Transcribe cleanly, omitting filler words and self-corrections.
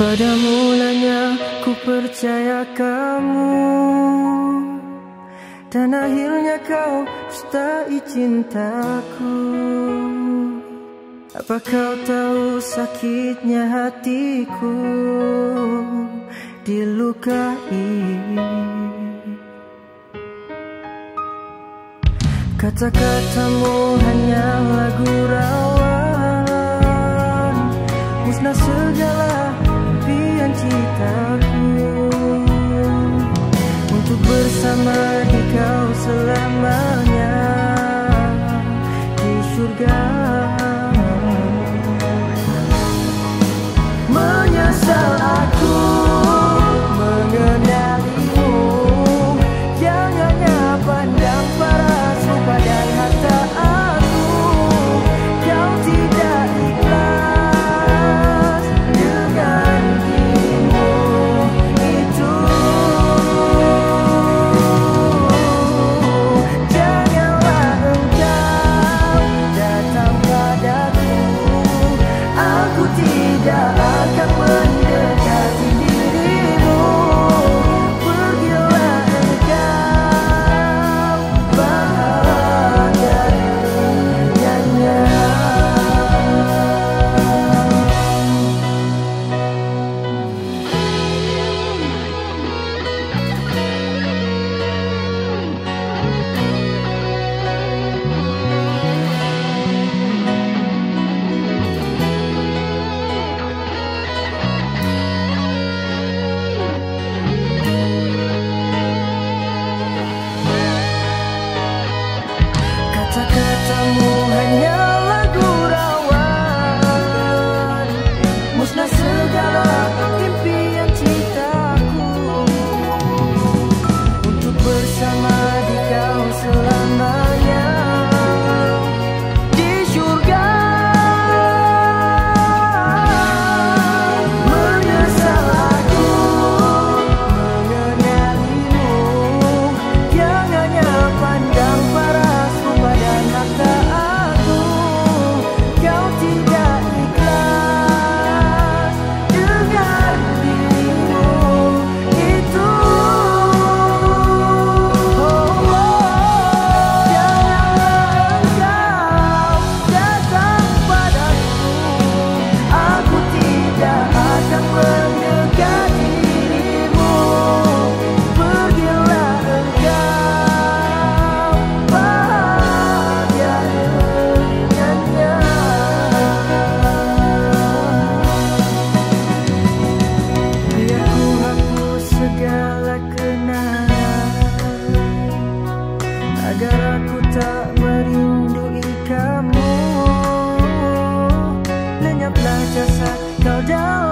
Pada mulanya ku percaya kamu, dan akhirnya kau dustai cintaku. Apa kau tahu sakitnya hatiku dilukai? Kata-katamu hanyalah gurauan, musnah segala impian citaku. Untuk bersama di kau selamanya di syurga. Menyesal aku mengenalimu, jangannya pandang paras padang harta aku. Kau tidak ikhlas dengan dirimu itu. Janganlah engkau datang padaku, aku tidak akan mendekati dirimu. Pergilah engkau bahagian dunianya. Kata-katamu hanyalah gurauan, musnah segala impian cintaku. Untuk bersama di kau selamanya di syurga. Menyesal aku mengenalimu, yang hanya pandang para dan harta aku. Kau tidak ikhlas dengan dirimu itu. Janganlah engkau datang padaku, aku tidak akan mendekati. Agar aku tak merindui kamu, lenyaplah jasad kau dalam.